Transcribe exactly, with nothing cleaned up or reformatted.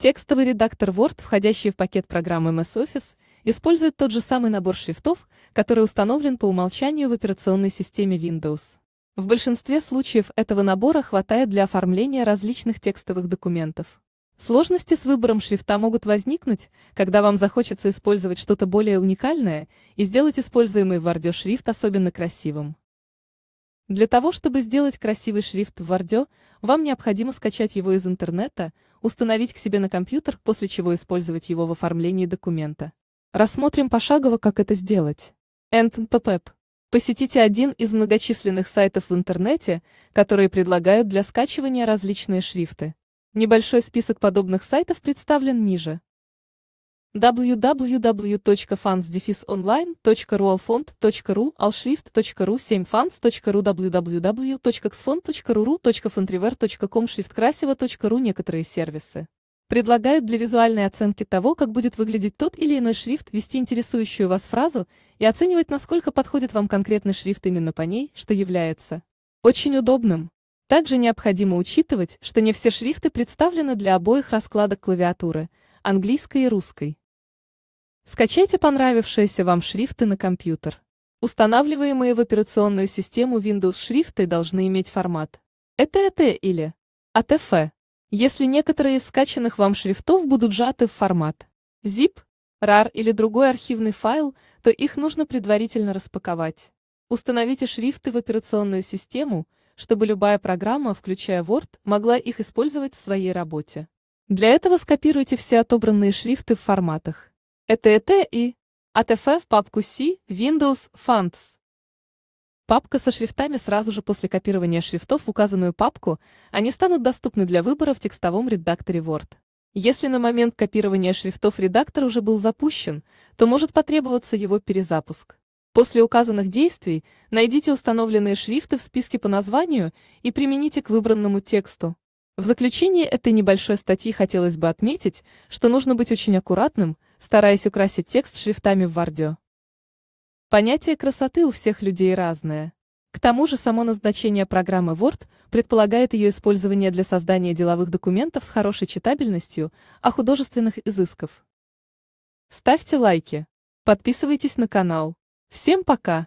Текстовый редактор Word, входящий в пакет программы эм эс офис, использует тот же самый набор шрифтов, который установлен по умолчанию в операционной системе Windows. В большинстве случаев этого набора хватает для оформления различных текстовых документов. Сложности с выбором шрифта могут возникнуть, когда вам захочется использовать что-то более уникальное и сделать используемый в Word шрифт особенно красивым. Для того, чтобы сделать красивый шрифт в Word, вам необходимо скачать его из интернета, установить к себе на компьютер, после чего использовать его в оформлении документа. Рассмотрим пошагово, как это сделать. AntNPP. Посетите один из многочисленных сайтов в интернете, которые предлагают для скачивания различные шрифты. Небольшой список подобных сайтов представлен ниже. дабл ю дабл ю дабл ю точка фанс дефис онлайн точка руалфонт точка ру, алшрифт точка ру, семь фанс точка ру, дабл ю дабл ю дабл ю точка xfont точка ру, точка фонтривер точка ком, шрифткрасиво точка ру. Некоторые сервисы предлагают для визуальной оценки того, как будет выглядеть тот или иной шрифт, ввести интересующую вас фразу и оценивать, насколько подходит вам конкретный шрифт именно по ней, что является очень удобным. Также необходимо учитывать, что не все шрифты представлены для обоих раскладок клавиатуры, английской и русской. Скачайте понравившиеся вам шрифты на компьютер. Устанавливаемые в операционную систему Windows шрифты должны иметь формат и ти эф или о ти эф. Если некоторые из скачанных вам шрифтов будут сжаты в формат зип, рар или другой архивный файл, то их нужно предварительно распаковать. Установите шрифты в операционную систему, чтобы любая программа, включая Word, могла их использовать в своей работе. Для этого скопируйте все отобранные шрифты в форматах и ти эф и о ти эф в папку C, Windows, Fonts. Папка со шрифтами сразу же после копирования шрифтов в указанную папку, они станут доступны для выбора в текстовом редакторе Word. Если на момент копирования шрифтов редактор уже был запущен, то может потребоваться его перезапуск. После указанных действий найдите установленные шрифты в списке по названию и примените к выбранному тексту. В заключение этой небольшой статьи хотелось бы отметить, что нужно быть очень аккуратным, стараясь украсить текст шрифтами в Word. Понятие красоты у всех людей разное. К тому же само назначение программы Word предполагает ее использование для создания деловых документов с хорошей читабельностью, а художественных изысков. Ставьте лайки. Подписывайтесь на канал. Всем пока!